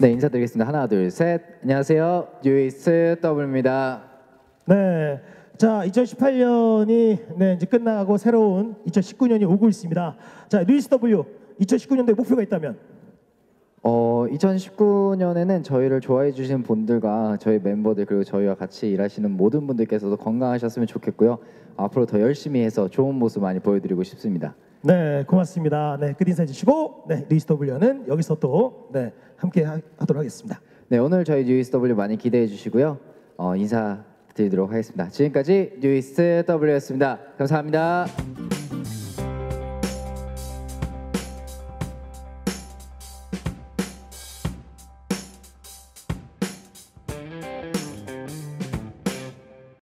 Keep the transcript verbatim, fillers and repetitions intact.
네, 인사드리겠습니다. 하나, 둘, 셋. 안녕하세요. 뉴이스트 W입니다. 네, 자 이천십팔 년이 네, 이제 끝나고 새로운 이천십구 년이 오고 있습니다. 자, 뉴이스트 W 이천십구 년도에 목표가 있다면? 어, 이천십구 년에는 저희를 좋아해 주신 분들과 저희 멤버들 그리고 저희와 같이 일하시는 모든 분들께서도 건강하셨으면 좋겠고요. 앞으로 더 열심히 해서 좋은 모습 많이 보여드리고 싶습니다. 네, 고맙습니다. 네, 끝 인사해 주시고 네, 뉴이스트 W는 여기서 또 네, 함께 하, 하도록 하겠습니다. 네, 오늘 저희 뉴이스트 W 많이 기대해 주시고요. 어, 인사드리도록 하겠습니다. 지금까지 뉴이스트 W였습니다. 감사합니다.